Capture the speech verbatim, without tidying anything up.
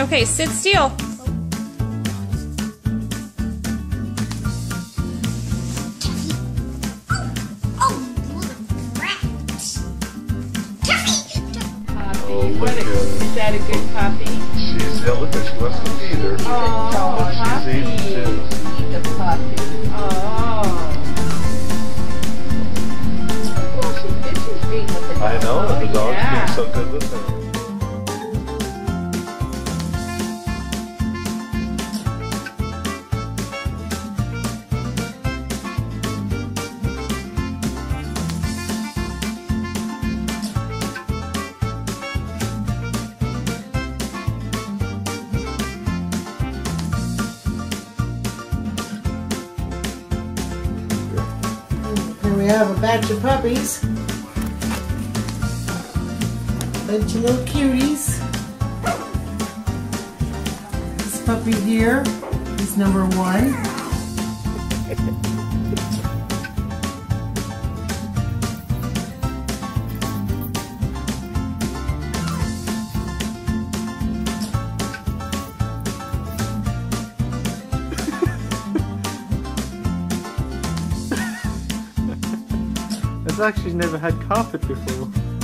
Okay, sit still. Oh my God. Is that a good puppy? She's delicate. She wants to feed her. Oh, puppy. She's the puppy. Oh. Well, she fishes being with the dog. I know. The dog's yeah. being so good with her. We have a batch of puppies, bunch of little cuties. This puppy here is number one. It's like she's never had carpet before.